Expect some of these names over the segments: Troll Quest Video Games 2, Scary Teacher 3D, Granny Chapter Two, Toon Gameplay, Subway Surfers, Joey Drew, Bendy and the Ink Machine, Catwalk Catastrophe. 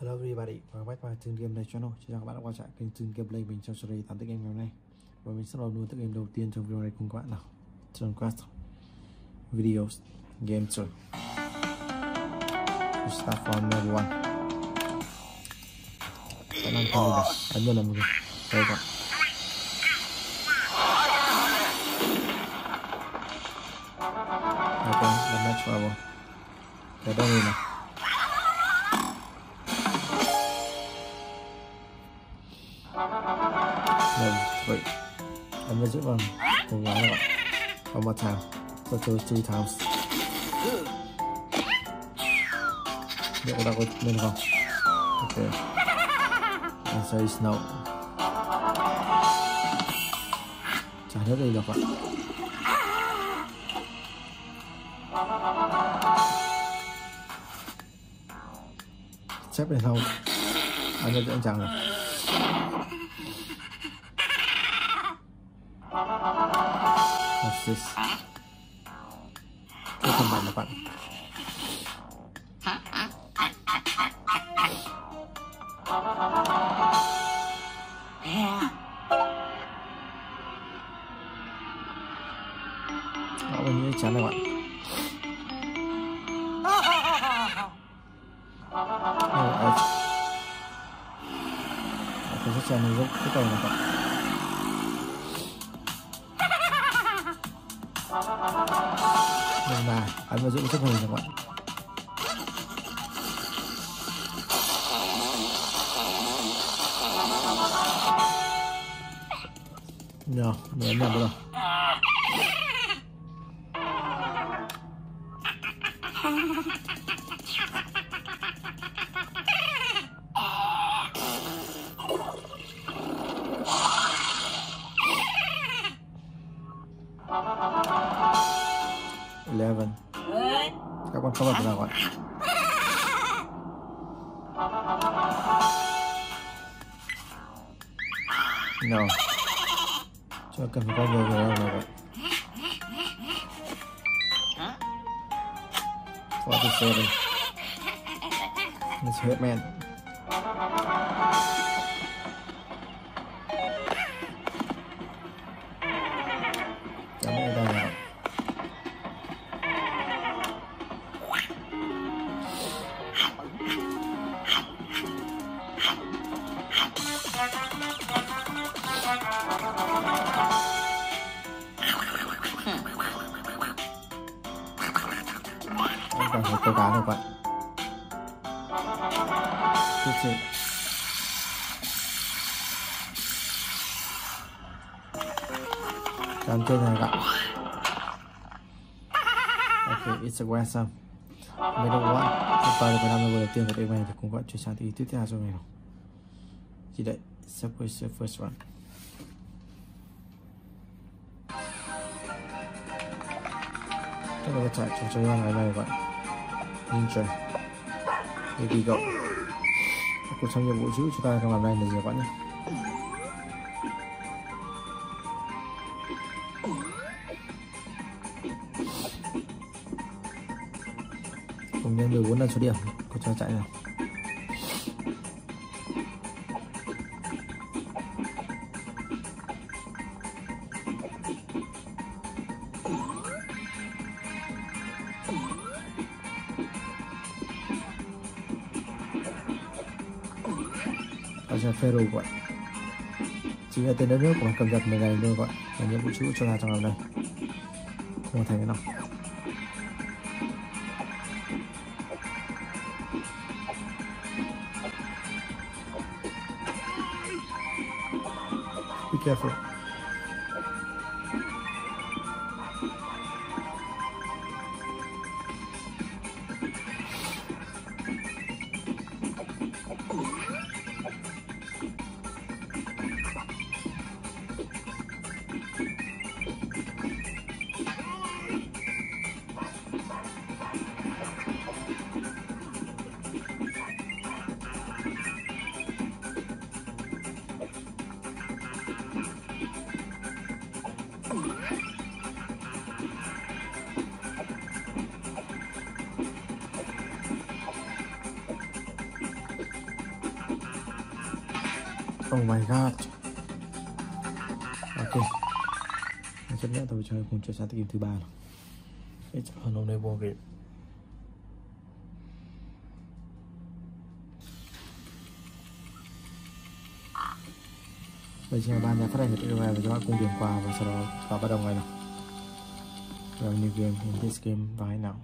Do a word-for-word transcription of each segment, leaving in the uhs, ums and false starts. Hello everybody và quay lại Tune Game Play Channel. Xin chào các bạn đã quay trở lại kênh Tune Game Play, mình trong series tám tựa game ngày hôm nay. Và mình sẽ làm luôn tựa game đầu tiên trong video này cùng các bạn nào. Trong quest videos game chơi. Start from level one. Sẽ làm cái này. Ấn vào làm cái. Đây các bạn. Ok, làm match vào. Cái đó này nào. Wait, I'm going to run one more time. So those three times. Yeah, that was minimal. Okay. And so it's now. Chả nhớ đây được ạ. Xếp này không? Anh nhớ anh chàng rồi. What's this? Cái thằng bạn là bạn. Đó là như chán này bạn. Tôi sẽ chán này giúp cái này bạn. Và anh vào dụng rất hồi các bạn. Nhờ, để em làm được rồi. eleven. Các con không bật nào ạ. No. Cho cần phải coi người nào nào ạ. What is happening? It's Hitman. Còn phải câu cá được vậy. Tiếp tục. Làm chơi này các bạn. Ok, it's a ransom. Mình đâu bạn. Chúng ta được vào năm đầu tiên của đêm này thì cũng vẫn chuyển sang thì tiếp theo rồi này. Chỉ đấy. Subway Surfers Run. Tức là chạy trò chơi này này vậy. Ninja. Here we go. Cuộc sống nhiệm vụ giữ chúng ta trong làm này là gì các bạn nhé. Cùng nhân mười bốn lần số điểm của trò chạy này. Phero gọi chính là tên đất nước của cầm giật này này luôn gọi là nhiệm vụ chữ cho là trong lòng này không thành cái nào be careful Oh my god. Ok, chắc nữa tôi chơi cùng chơi sang tới game thứ ba rồi. It's a no-name game. Bây giờ ban nhà phát hành được và cho bạn cùng điểm qua và sau đó vào bắt đầu ngay nào. Rồi new game in this game vào hay nào.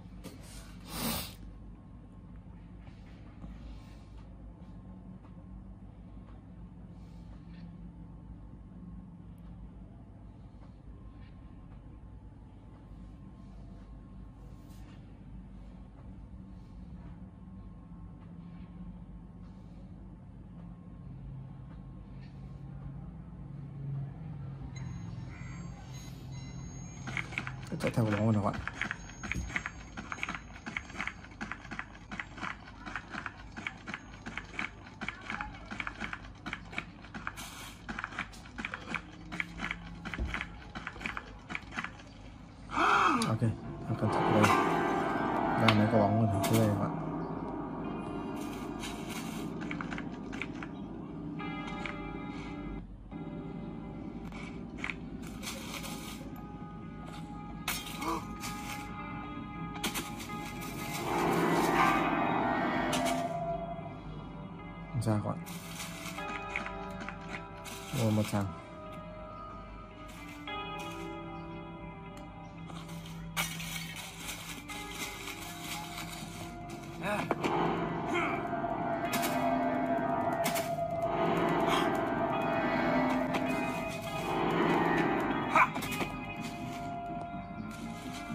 Chạy theo cái bóng này các bạn. Ok, em cần chạy đây. Đây mấy cái bóng này phía đây các bạn. Ra gọn mua một thằng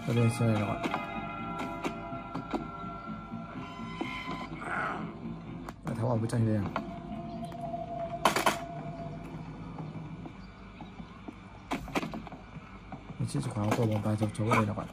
tôi lên xe này gọn tháo vào bức tranh đây chiếc chìa khóa của bóng tay dọc chấu ở đây các bạn.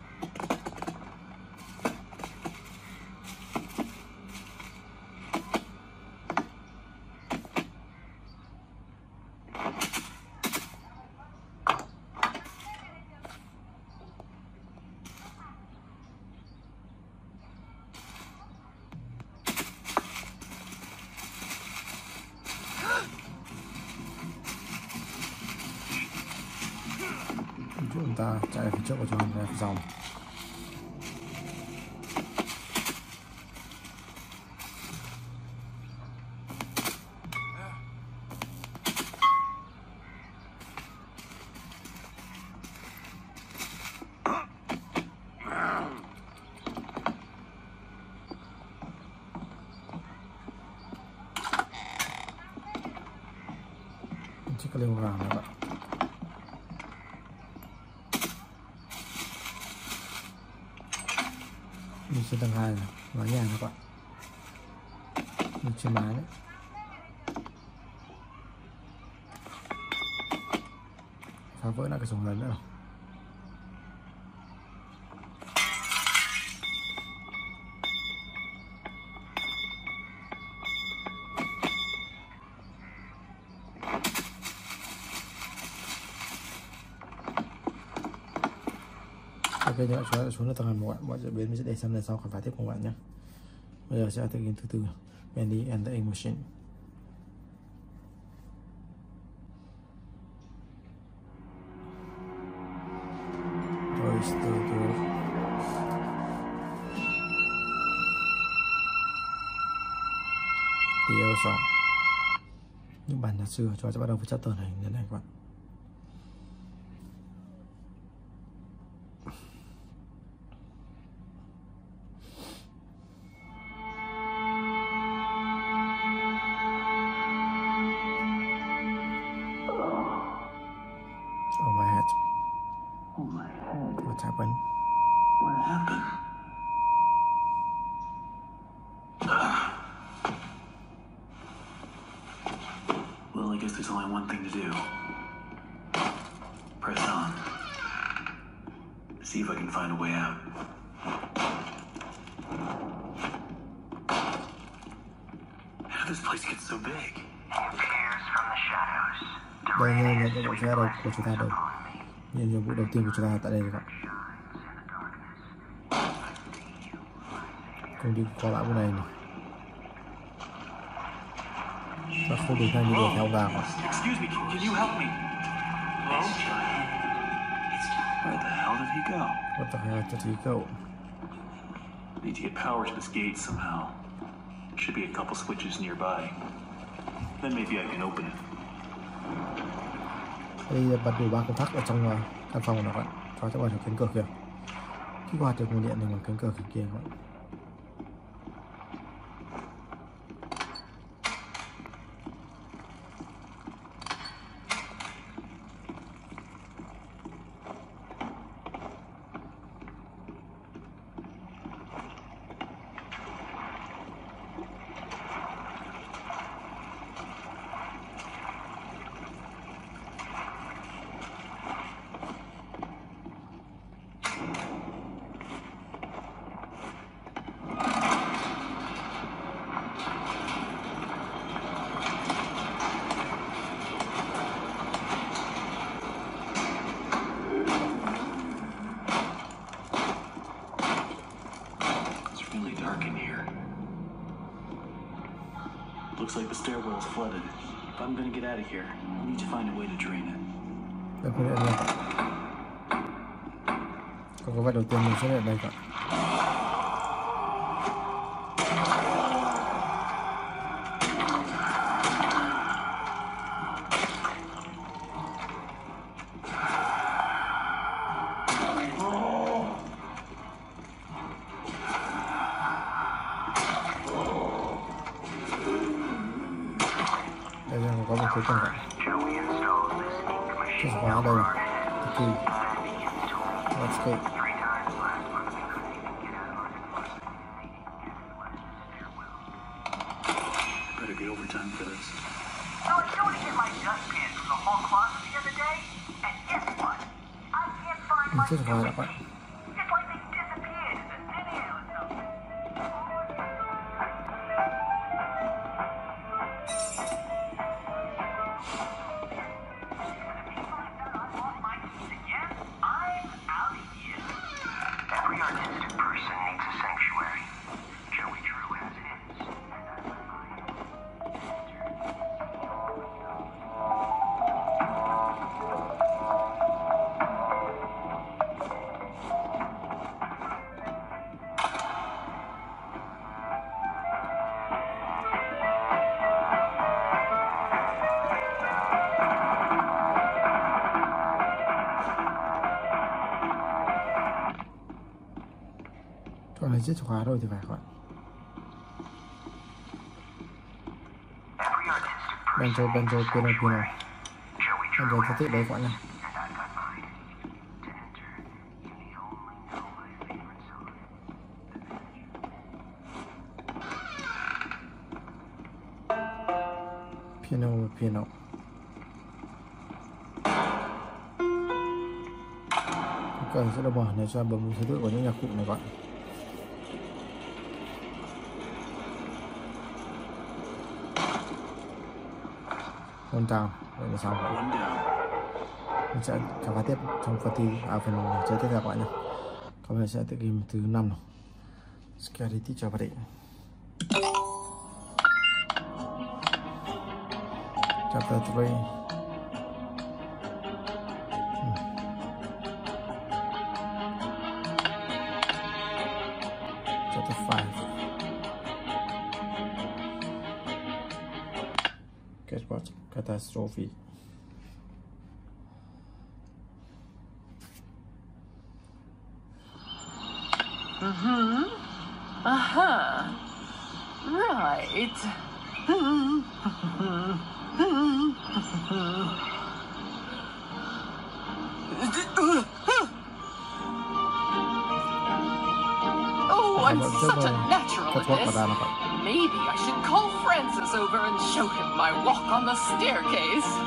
Chúng ta chạy phía trước của chúng ta dòng chiếc cái lều vàng này các bạn. Mình trên tầng hai này, vào nhà các bạn. Mình trên mái đấy. Phá vỡ lại cái súng lớn nữa rồi. Ok, các bạn đã xuống được tầng một bạn, mọi diễn biến mình sẽ để xem lần sau khám phá tiếp cùng bạn nhé. Bây giờ sẽ thực hiện thứ tư, Bendy and the Ink Machine. Rồi, từ từ. Tiêu song. Những bản nhạc xưa, chúng ta sẽ bắt đầu với chapter này đến này các bạn. Oh my head. Oh my head. What happened? What happened? Well, I guess there's only one thing to do. Press on. See if I can find a way out. How did this place get so big? Đây ngay là đội xe đầu của chúng ta đây. Nhìn nhiệm vụ đầu tiên của chúng ta tại đây các bạn. Cùng đi qua lại bên này này. bajo los daños de ahogados. What the heck did he go? I need to get power to this gate somehow. Should be a couple switches nearby. Then maybe I can open it. Đây bật đủ ba công tắc ở trong căn phòng này các bạn. Cho các bạn thử cánh cửa kìa. Khi qua từ nguồn điện này bằng cánh cửa kia các bạn. Câu vật đầu tiên mình sẽ ở đây các bạn. Đây là có một thứ cần phải. Chìa khóa đây rồi. Ok. Let's go. Better get overtime for this. I was going to get my dustpan from the hall closet the other day, and guess what? I can't find my dustpan. It's like they disappeared in the video or something. Every artistic person needs a sanctuary. Joey Drew has his. Này chiếc chìa khóa rồi thì phải các bạn. Bên rồi, bên rồi, bên rồi, bên rồi. Bên rồi, thật sự đấy các bạn này. Piano, piano. Cần sẽ bỏ này cho bấm thứ tự của những nhạc cụ này các bạn. One down, vậy là xong rồi. Mình sẽ khám phá tiếp trong phần thi, à phần chơi tiếp theo các bạn nhé. Còn mình sẽ tự game thứ năm rồi. Scary teacher bắt định. Chapter ba. Chapter năm. Catastrophe. Mm-hmm. Uh-huh. Right. Oh, I'm such a natural at this. Maybe I should call Francis over and show him my walk on the staircase.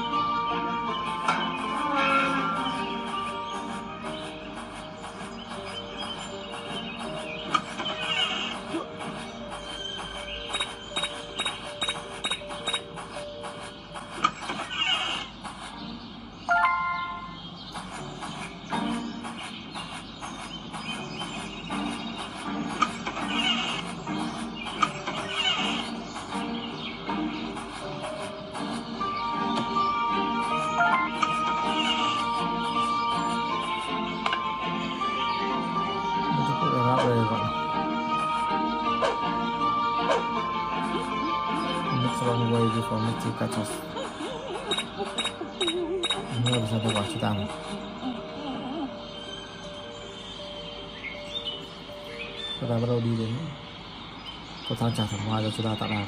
that's the only way you for me to catch us. No se puede guardar. Pero ahora lo diré. Pues tan chafa, no hay otra tarea.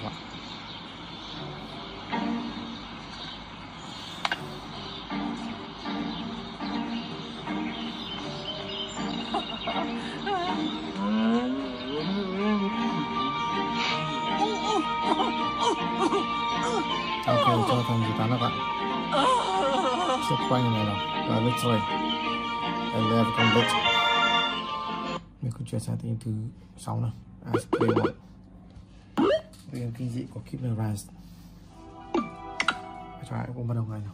Okay, cho thằng gì ta nó bạn. Xếp quanh này nào, và biết rồi. Đây là con biết. Mình cũng chuyển sang tên thứ sáu nào. À, đây rồi. Đây là kinh dị của Keep the Rise. Cho ai cũng bắt đầu ngay nào.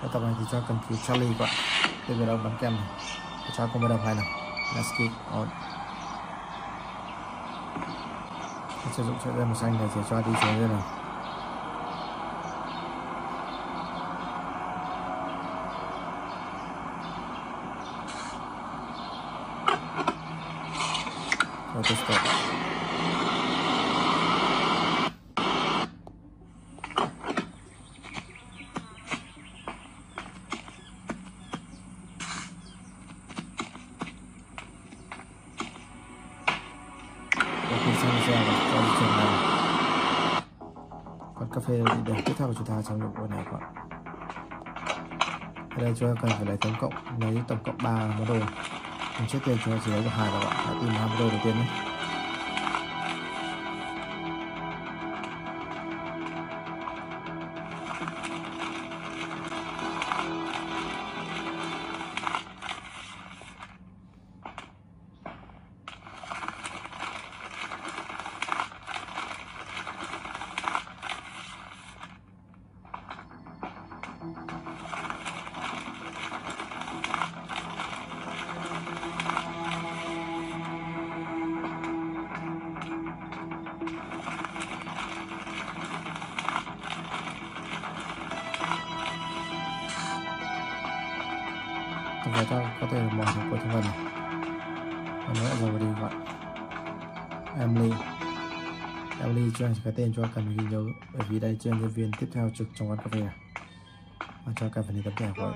Cái tập này thì cho cần cứu Charlie các bạn. Từ về đầu bắn kem này. Cho ai cũng bắt đầu ngay nào. Let's keep on. Sử dụng cho đây màu xanh để cho đi xuống đây nào. Cà phê để tiếp theo của chúng ta trong nhiệm vụ này các bạn. Ở đây chúng ta cần phải lấy tổng cộng lấy tổng cộng ba món đồ. Mình trước tiên chúng ta chỉ lấy được hai các bạn. Hãy tìm hai món đồ đầu tiên nhé. Người ta có thể bỏ được của thành phần này rồi đi gọi Emily. Emily cho anh cái tên cho cần ghi nhớ, bởi vì đây chuyên nhân viên tiếp theo trực trong quán cà phê và cho cà phê này tập thể gọi.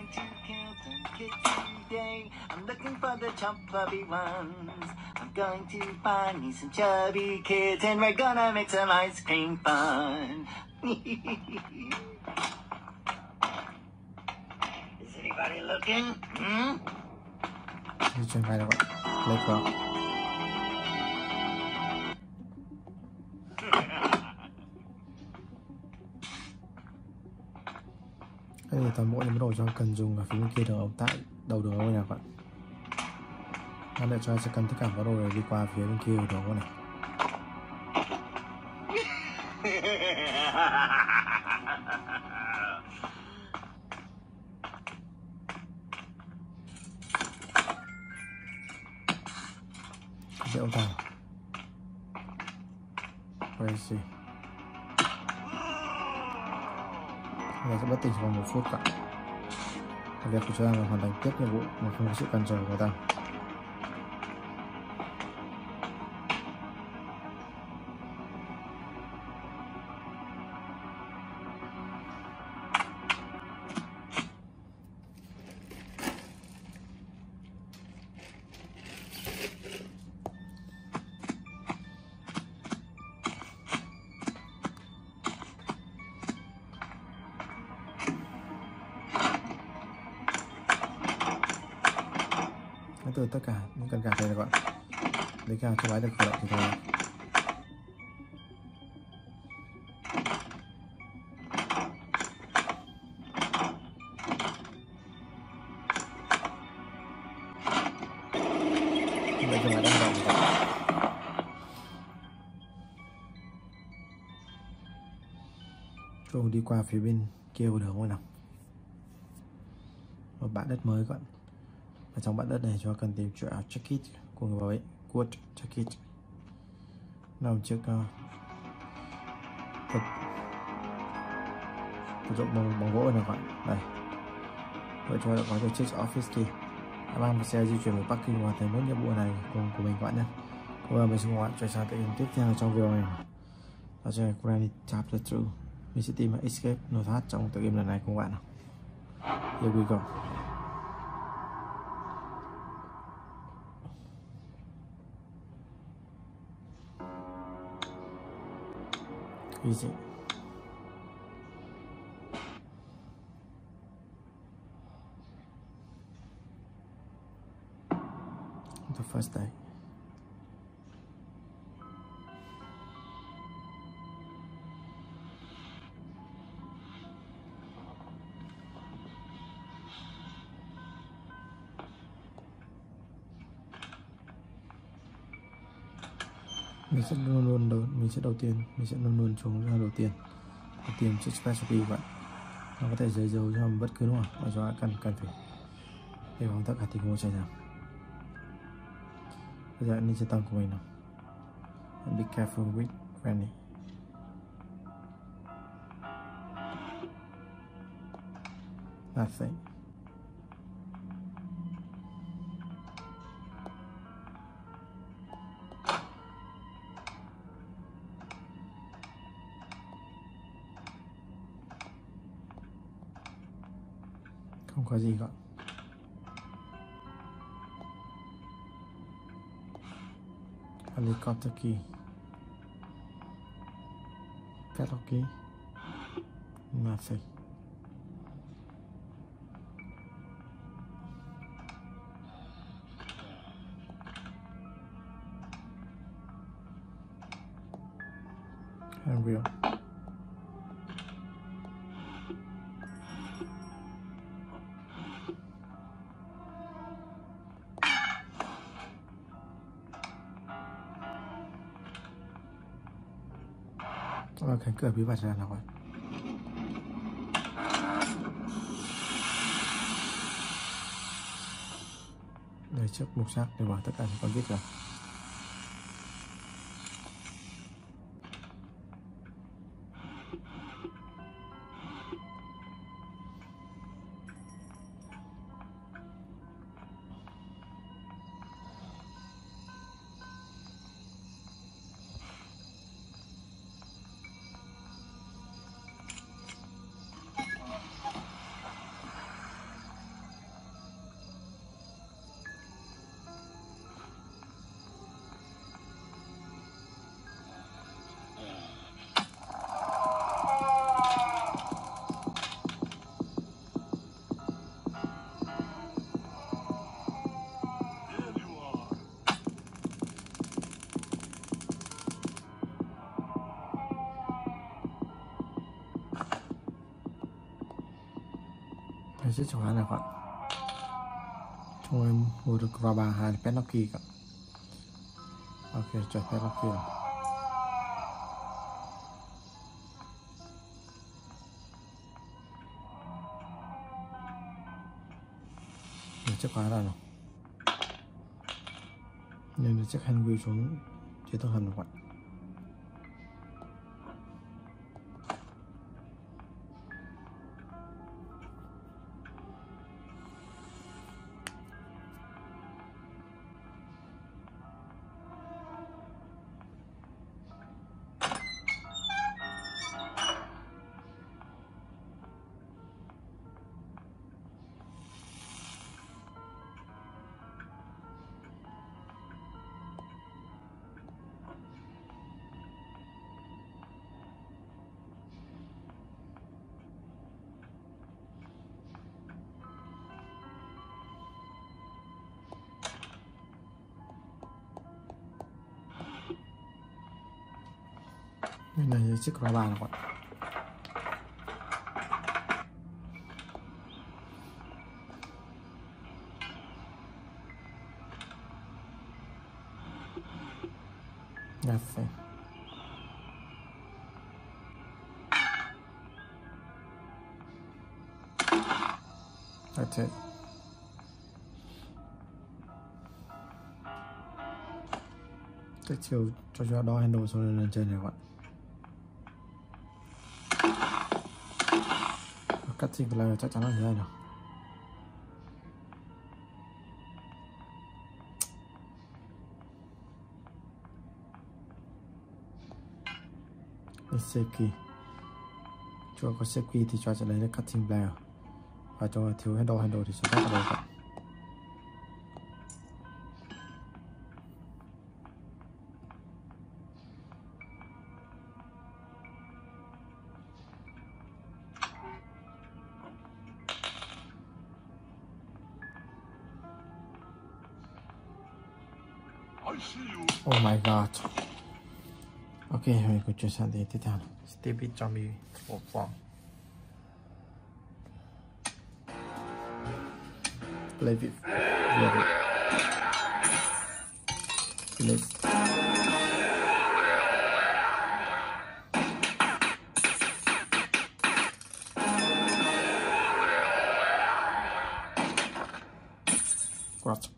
Anybody looking? Hmm? Đi chuyển vai các bạn. Lấy cờ. Đây là toàn bộ những đồ cho cần dùng ở phía bên kia đường ống tại đầu đường ống này các bạn. Anh lại cho sẽ cần tất cả các đồ này đi qua phía bên kia đường ống này. Dễ ông thằng quay gì người sẽ bất tỉnh trong một phút cả. Việc của chúng ta là hoàn thành tiếp nhiệm vụ mà không có sự cản trở của ta. Từ tất cả những cần cà phê này các bạn lấy ra cho máy được khởi động thì thôi. Bây giờ máy đang động các bạn. Chúng đi qua phía bên kia của đường không nào. Một bãi đất mới các bạn. Ở trong bãi đất này chúng ta cần tìm chỗ áo jacket của người bảo vệ, coat jacket nằm trước uh, vật dụng bằng, bằng gỗ này các bạn. Đây vậy chúng ta đã có được chiếc office key. Đã mang một xe di chuyển về parking hoàn thành nốt nhiệm vụ này của, của mình các bạn nhé. Bây giờ mình xin các bạn chuyển sang tự nhiên tiếp theo trong video này. Và giờ Granny tapped it through. Mình sẽ tìm escape nổ thoát trong tựa game lần này cùng bạn nào. Here we go. Easy. The first day. Mình sẽ luôn luôn đầu, mình sẽ đầu tiên mình sẽ luôn luôn xuống ra đầu tiên để tìm chiếc specialty vậy. Nó có thể dấy dầu cho bất cứ lúc nào và do cần cần phải để hoàn tất cả tình huống xảy ra. Bây giờ anh sẽ tăng của mình nào. And be careful with Granny. Nothing. Không có gì gọi. Helicopter key. Pedal key. Nothing. And real. Rồi cánh cửa bí mật ra nào. Đây trước mục xác để bảo tất cả các con biết rồi. Chiếc chìa khóa này các bạn, chúng em mua được vào bà hai pet lock key các bạn. Ok, chọn pet lock key rồi. Để chiếc khóa ra nào. Nên chiếc hand wheel xuống chế tốc hành các bạn. Đây là chiếc rà bàn các bạn. Đẹp vậy. That's it. Cái chiều cho cho đo handle xong lên lên trên này các bạn. Cắt thì là chắc chắn là như thế này rồi. sẽ kỳ. Cho có sẽ kỳ thì cho sẽ lấy cái cutting blade và cho thiếu handle handle thì sẽ cắt handle vậy. Oh my god. Okay, we could just add it down. Step it on me for fun. Play it. Play it. What?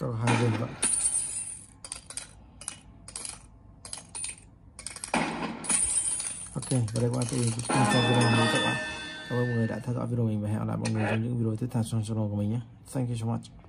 Cho hai bên vậy. Ok, và đây qua tôi xin chào video này các bạn. Cảm ơn mọi người đã theo dõi video mình và hẹn gặp lại mọi người trong những video tiếp theo trong channel của mình nhé. Thank you so much.